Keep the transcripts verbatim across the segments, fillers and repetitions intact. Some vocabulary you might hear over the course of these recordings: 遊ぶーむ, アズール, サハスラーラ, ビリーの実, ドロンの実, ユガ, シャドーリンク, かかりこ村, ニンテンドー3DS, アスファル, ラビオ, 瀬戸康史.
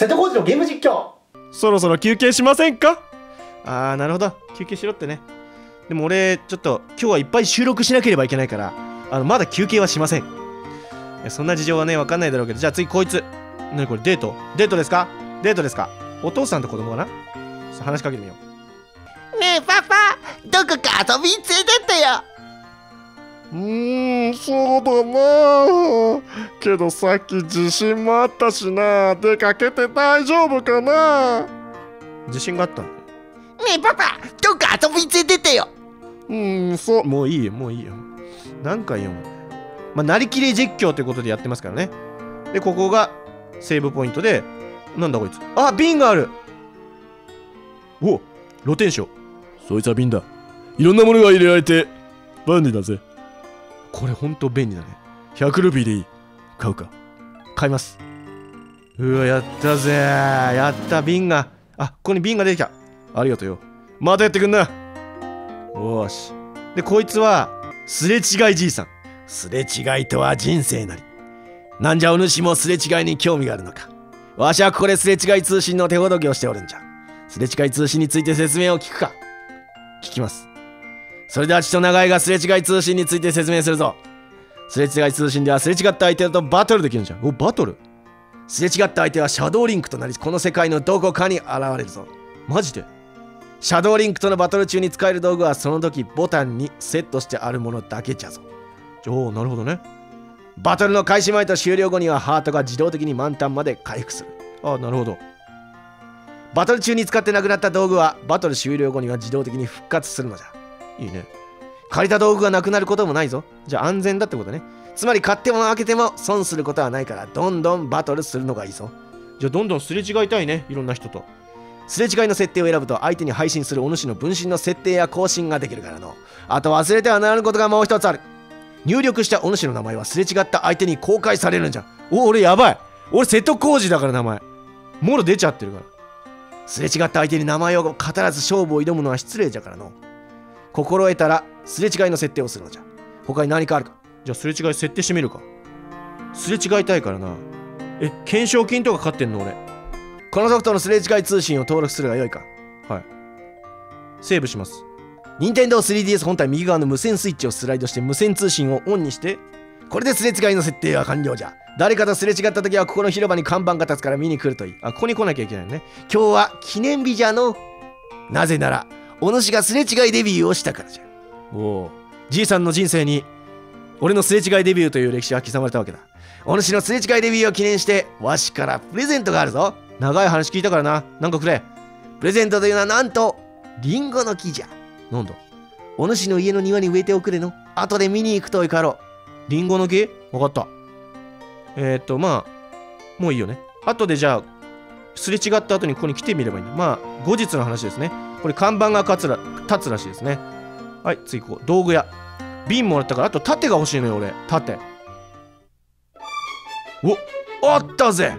瀬戸康史のゲーム実況。そろそろ休憩しませんか。あー、なるほど、休憩しろってね。でも俺ちょっと今日はいっぱい収録しなければいけないから、あのまだ休憩はしません。そんな事情はね、わかんないだろうけど。じゃあ次こいつ、なにこれ、デートデートですかデートですか。お父さんと子供かな。話しかけてみよう。ねえパパ、どこか遊びに連れてってよ。うーん、そうだな。けどさっき地震もあったしな。出かけて大丈夫かな。地震があったの。ねえパパ、どこか遊びに連れてってよ。うーん、そう。もういいよ、もういいよ。なんかいいよ。まあ、なりきり実況ということでやってますからね。で、ここがセーブポイントで、なんだこいつ。あ、瓶がある。おお、露天商。そいつは瓶だ。いろんなものが入れられて、便利だぜ。これほんと便利だね。ひゃくルピーでいい。買うか。買います。うわ、やったぜ。やった、瓶が。あ、ここに瓶が出てきた。ありがとうよ。またやってくんな。よーし。で、こいつは、すれ違いじいさん。すれ違いとは人生なり。なんじゃお主もすれ違いに興味があるのか。わしはここですれ違い通信の手ほどきをしておるんじゃ。すれ違い通信について説明を聞くか。聞きます。それではちと長いがすれ違い通信について説明するぞ。すれ違い通信ではすれ違った相手とバトルできるんじゃん。お、バトル。すれ違った相手はシャドーリンクとなり、この世界のどこかに現れるぞ。マジで？シャドーリンクとのバトル中に使える道具はその時ボタンにセットしてあるものだけじゃぞ。おー、なるほどね。バトルの開始前と終了後にはハートが自動的に満タンまで回復する。ああ、なるほど。バトル中に使ってなくなった道具はバトル終了後には自動的に復活するのじゃ。いいね。借りた道具がなくなることもないぞ。じゃあ安全だってことね。つまり買っても開けても損することはないから、どんどんバトルするのがいいぞ。じゃあどんどんすれ違いたいね、いろんな人と。すれ違いの設定を選ぶと相手に配信するお主の分身の設定や更新ができるからの。あと忘れてはならぬことがもう一つある。入力したお主の名前はすれ違った相手に公開されるんじゃ。お、俺やばい。俺瀬戸康史だから名前。もろ出ちゃってるから。すれ違った相手に名前を語らず勝負を挑むのは失礼じゃからの。心得たらすれ違いの設定をするのじゃ。他に何かあるか。じゃあすれ違い設定してみるか。すれ違いたいからな。え、懸賞金とか買ってんの俺。このソフトのすれ違い通信を登録するが良いか。はい。セーブします。ニンテンドースリーディーエス 本体右側の無線スイッチをスライドして無線通信をオンにして、これですれ違いの設定は完了じゃ。誰かとすれ違った時はここの広場に看板が立つから見に来るといい。あ、ここに来なきゃいけないね。今日は記念日じゃの。なぜならお主がすれ違いデビューをしたからじゃ。おお、じいさんの人生に俺のすれ違いデビューという歴史は刻まれたわけだ。お主のすれ違いデビューを記念してわしからプレゼントがあるぞ。長い話聞いたからな、なんかくれ。プレゼントというのはなんとリンゴの木じゃ。なんだ、お主の家の庭に植えておくれの。後で見に行くといかろう。リンゴの木、わかった。えー、っとまあもういいよね。後でじゃあすれ違った後にここに来てみればいいんだ。まあ後日の話ですね。これ看板が立つら、立つらしいですね。はい、次行こう。道具屋。瓶もらったから、あと盾が欲しいのよ俺。盾。お、あったぜ。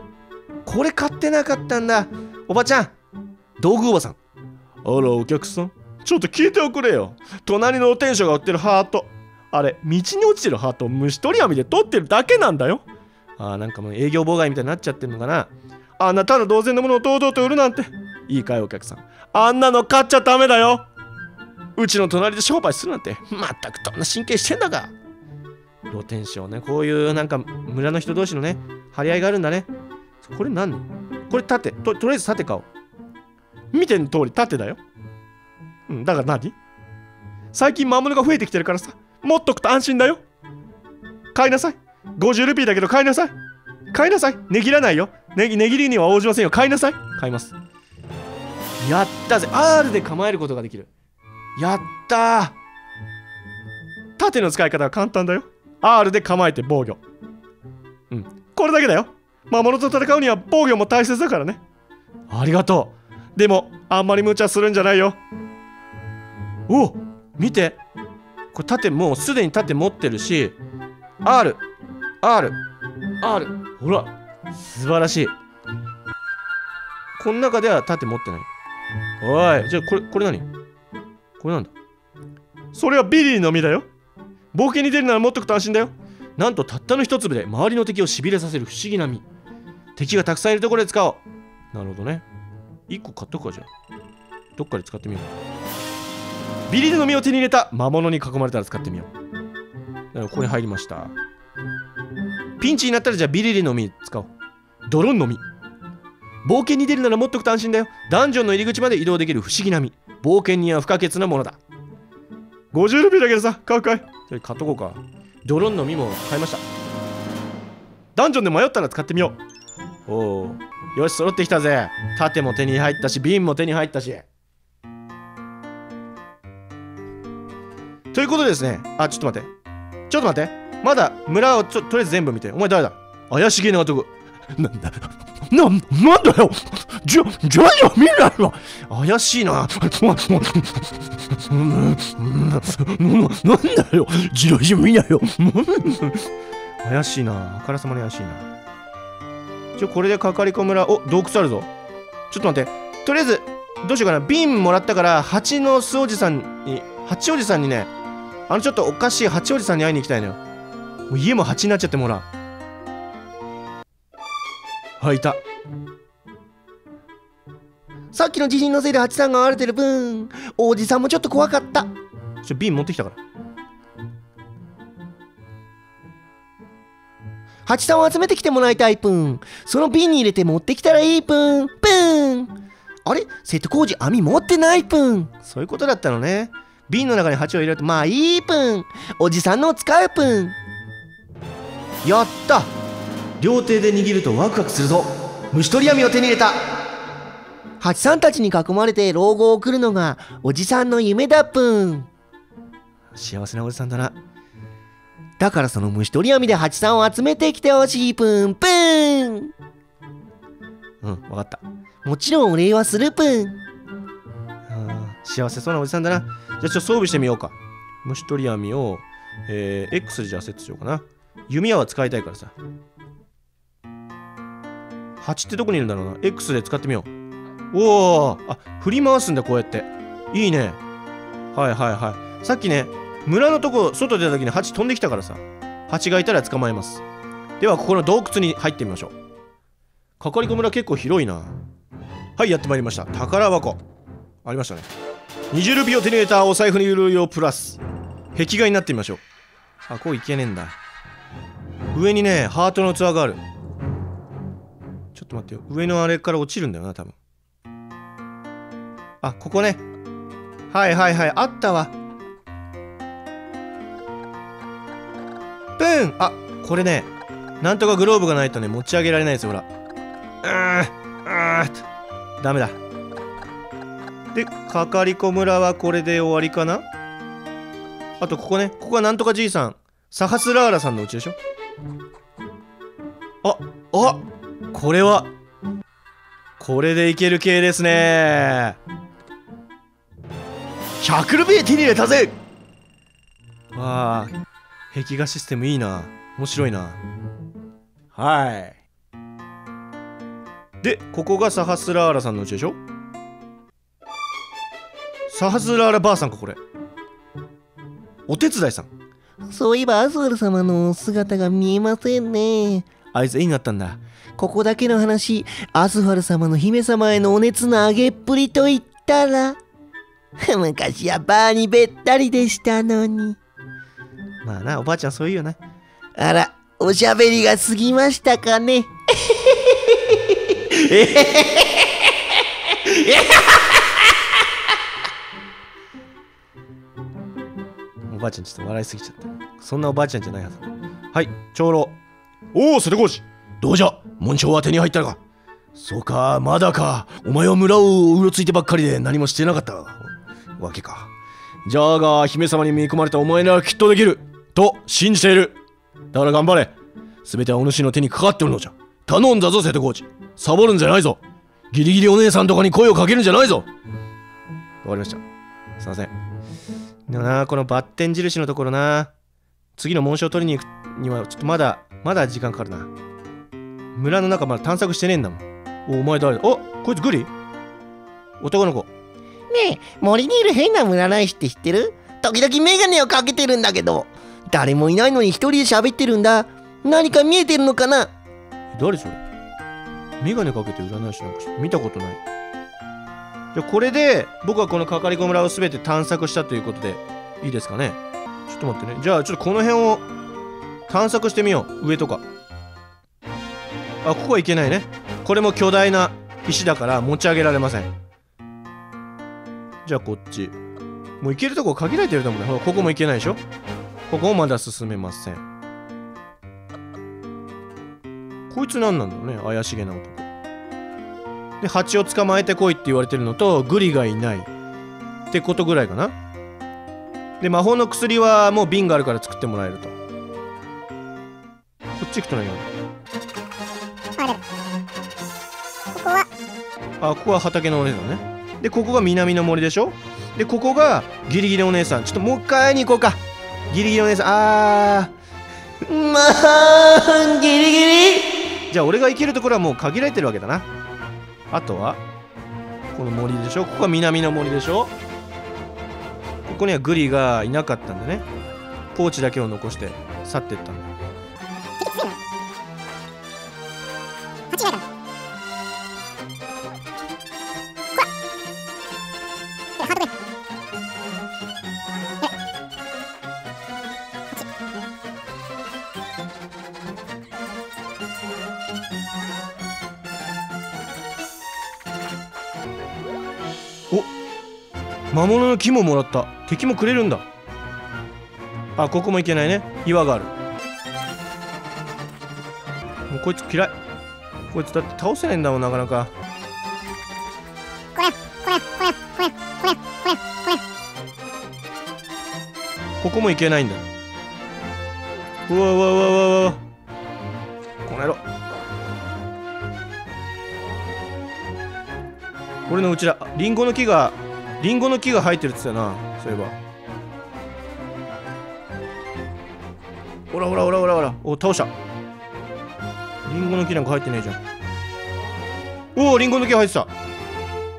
これ買ってなかったんだ。おばちゃん、道具おばさん。あら、お客さん、ちょっと聞いておくれよ。隣のお店主が売ってるハート、あれ、道に落ちてるハートを虫取り網で取ってるだけなんだよ。ああ、なんかもう営業妨害みたいになっちゃってるのかな。あんなただ同然のものを堂々と売るなんて。いいかいお客さん、あんなの買っちゃダメだよ。うちの隣で商売するなんて、まったくどんな神経してんだか。露天商ね、こういうなんか村の人同士のね、張り合いがあるんだね。これ何の、これ盾、と、とりあえず盾買おう。見ての通り盾だよ。うん、だから何、最近魔物が増えてきてるからさ、持っとくと安心だよ。買いなさい。ごじゅうルピーだけど買いなさい。買いなさい。値切らないよ。値切りには応じませんよ。買いなさい。買います。やったぜ。アール で構えることができる。やったー。盾の使い方は簡単だよ。アール で構えて防御。うん。これだけだよ。魔物と戦うには防御も大切だからね。ありがとう。でも、あんまり無茶するんじゃないよ。おお、見て。これ盾、もうすでに盾持ってるし、R、R、R。ほら、素晴らしい。この中では盾持ってない。おい、じゃあこれ、これ何？これなんだ？それはビリーの実だよ。冒険に出るなら持っとくと安心だよ。なんとたったの一粒で周りの敵をしびれさせる不思議な実。敵がたくさんいるところで使おう。なるほどね。いっこ買っとくか、じゃあ。どっかで使ってみよう。ビリルの実を手に入れた。魔物に囲まれたら使ってみよう。ここに入りました。ピンチになったらじゃあビリルの実使おう。ドロンの実。冒険に出るなら持っとくと安心だよ。ダンジョンの入り口まで移動できる不思議な実。冒険には不可欠なものだ。ごじゅうルピーだけどさ、買うかい。じゃあ買っとこうか。ドロンの実も買いました。ダンジョンで迷ったら使ってみよう。おお。よし、揃ってきたぜ。盾も手に入ったし、瓶も手に入ったし。ということでですね、あ、ちょっと待って。ちょっと待って。まだ村をちょとりあえず全部見て。お前誰だ？怪しげな男。なんだな、なんだよじゃ、じゃあ見ないわ怪しいななんだよじろじ見ないよ怪しいなあからさまに怪しいなちょ、これでかかりこ村、お、洞窟あるぞちょっと待って、とりあえず、どうしようかな瓶もらったから、蜂の巣おじさんに、蜂おじさんにねあのちょっとおかしい蜂おじさんに会いに行きたいのよもう家も蜂になっちゃってもらうはい、いた。さっきの地震のせいで蜂さんが荒れてる分、おじさんもちょっと怖かった。ちょ、瓶持ってきたから。蜂さんを集めてきてもらいたいぷん。その瓶に入れて持ってきたらいいぷん。ぷん。あれ瀬戸康史網持ってないぷん。そういうことだったのね。瓶の中に蜂を入れると、まあいいぷん。おじさんのを使うぷん。やった両手で握るとワクワクするぞ虫取り網を手に入れた蜂さんたちに囲まれて老後を送るのがおじさんの夢だっぷん幸せなおじさんだなだからその虫取り網で蜂さんを集めてきてほしいぷんぷんうんわかったもちろんお礼はするぷん幸せそうなおじさんだなじゃあちょっと装備してみようか虫取り網を、えー、X でじゃあセットしようかな弓矢は使いたいからさ蜂ってどこにいるんだろうな X で使ってみようおーあ振り回すんだこうやっていいねはいはいはいさっきね村のとこ外出た時に蜂飛んできたからさ蜂がいたら捕まえますではここの洞窟に入ってみましょうかかりこ村結構広いなはいやってまいりました宝箱ありましたねにじゅうルピーを手に入れたお財布に潤いをプラス壁画になってみましょうあこういけねえんだ上にねハートの器があるちょっと待ってよ。上のあれから落ちるんだよな、多分。あ、ここね。はいはいはい。あったわ。ブーン！あ、これね。なんとかグローブがないとね、持ち上げられないですよ、ほら。うーん、うーん。ダメだ。で、かかりこ村はこれで終わりかな？あと、ここね。ここはなんとかじいさん。サハスラーラさんのうちでしょ？あ、あっ！これはこれでいける系ですねひゃくルピー手に入れたぜわあ壁画システムいいな面白いなはいでここがサハスラーラさんのうちでしょサハスラーラばあさんかこれお手伝いさんそういえばアズール様の姿が見えませんねあいつ絵になったんだここだけの話アスファル様の姫様へのお熱のあげっぷりといったら昔はバーにべったりでしたのにまあなおばあちゃんそういうよなあらおしゃべりが過ぎましたかねおばあちゃんちょっと笑いすぎちゃったそんなおばあちゃんじゃないはずはい長老おお瀬戸康史どうじゃ紋章は手に入ったのかそうかまだかお前は村をうろついてばっかりで何もしてなかったわけかじゃあが姫様に見込まれたお前ならきっとできると信じているだから頑張れ全てはお主の手にかかっておるのじゃ頼んだぞ瀬戸康史サボるんじゃないぞギリギリお姉さんとかに声をかけるんじゃないぞわかりましたすいませんでもなこのバッテン印のところな次の紋章を取りに行くにはちょっとまだまだ時間かかるな。村の中まだ探索してねえんだもん。お、お前誰だ？あ、こいつグリ？男の子。ねえ、森にいる変な占い師って知ってる？時々メガネをかけてるんだけど、誰もいないのに一人で喋ってるんだ。何か見えてるのかな？誰それ？メガネかけて占い師なんか見たことない。じゃあこれで僕はこのカカリコ村を全て探索したということでいいですかね。ちょっと待ってね。じゃあちょっとこの辺を探索してみよう。上とか。あ、ここはいけないね。これも巨大な石だから持ち上げられません。じゃあこっち。もう行けるとこ限られてると思うね。ほら、ここも行けないでしょ。ここもまだ進めません。こいつ何なんだろうね。怪しげな男。で、蜂を捕まえてこいって言われてるのと、グリがいない。ってことぐらいかな。で、魔法の薬はもう瓶があるから作ってもらえると。こっち行くとないよね。あ、ここは畑のお姉さんね。で、ここが南の森でしょ。で、ここがギリギリお姉さん。ちょっともう一回に行こうか。ギリギリお姉さん。あー、まあ、ギリギリ。じゃあ俺が行けるところはもう限られてるわけだな。あとはこの森でしょ。ここが南の森でしょ。ここにはグリがいなかったんでね。ポーチだけを残して去っていったんだ。魔物の木ももらった。敵もくれるんだ。あ、ここもいけないね。岩がある。もうこいつ嫌い。こいつだって倒せないんだもん、なかなか。これこれこれこれこれこれこれ、ここもいけないんだ。うわうわうわうわ、この野郎。俺のうちだ。リンゴの木がリンゴの木が生えてるって言ってたな、そういえば。ほらほらほらほらほら、お、倒した。リンゴの木なんか生えてねえじゃん。おお、リンゴの木生えてた。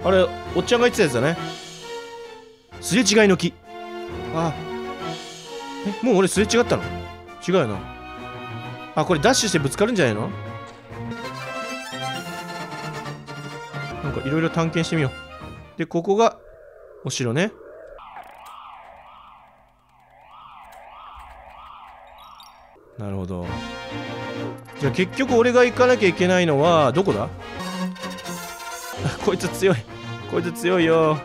あれ、おっちゃんが言ってたやつだね。すれ違いの木。ああ。え、もう俺すれ違ったの？違うよな。あ、これダッシュしてぶつかるんじゃないの？なんかいろいろ探検してみよう。で、ここがお城ね。なるほど。じゃあ結局俺が行かなきゃいけないのはどこだ？こいつ強い、こいつ強いよ。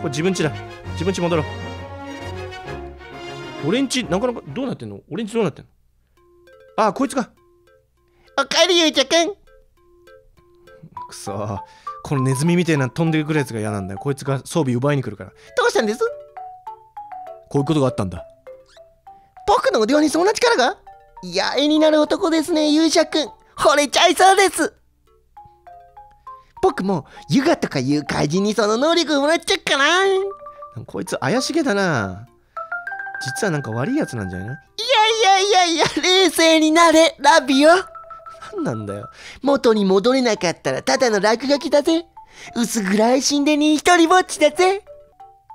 これ自分家だ。自分家戻ろう。俺ん家なかなかどうなってんの？俺ん家どうなってんの？あ、こいつか。おかえりゆいちゃくん。くそー、このネズミみたいな飛んでくるやつが嫌なんだよ。こいつが装備奪いに来るから。どうしたんです？こういうことがあったんだ。僕の腕輪にそんな力が？いや、絵になる男ですね、勇者くん。惚れちゃいそうです。僕もユガとかいう怪人にその能力もらっちゃうかな。こいつ怪しげだな。実はなんか悪いやつなんじゃないの？いやいやいやいや、冷静になれ、ラビオ。なんだよ。元に戻れなかったらただの落書きだぜ。薄暗い神殿に一人ぼっちだぜ。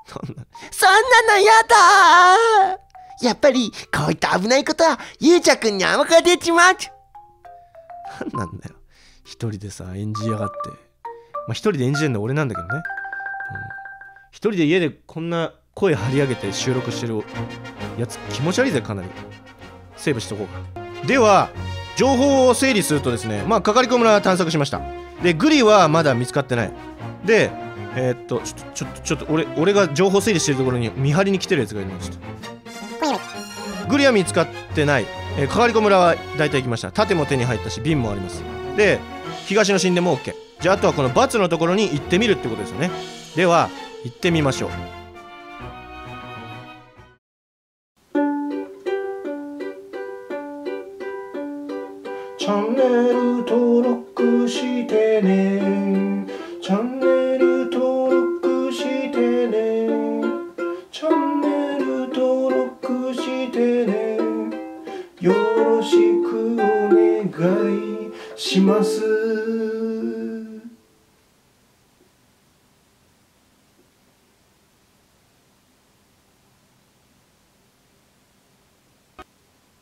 そんなそんなのやだー。やっぱりこういった危ないことはゆうちゃくんに甘く出ちまう。なんなんだよ、一人でさ演じやがって。まあ一人で演じてんの俺なんだけどね、うん、一人で家でこんな声張り上げて収録してるやつ気持ち悪いぜ。かなりセーブしとこうか。では情報を整理するとですね、まあ、カカリコ村は探索しました。で、グリはまだ見つかってない。で、えー、っと、ちょっと、ちょっと、ちょっと、俺、俺が情報整理してるところに見張りに来てるやつがいるの。ちょっと。グリは見つかってない。えー、カカリコ村は大体行きました。盾も手に入ったし、瓶もあります。で、東の神殿も OK。じゃあ、あとはこのバツのところに行ってみるってことですよね。では、行ってみましょう。チャンネル登録してね。チャンネル登録してね。チャンネル登録してね。よろしくお願いします。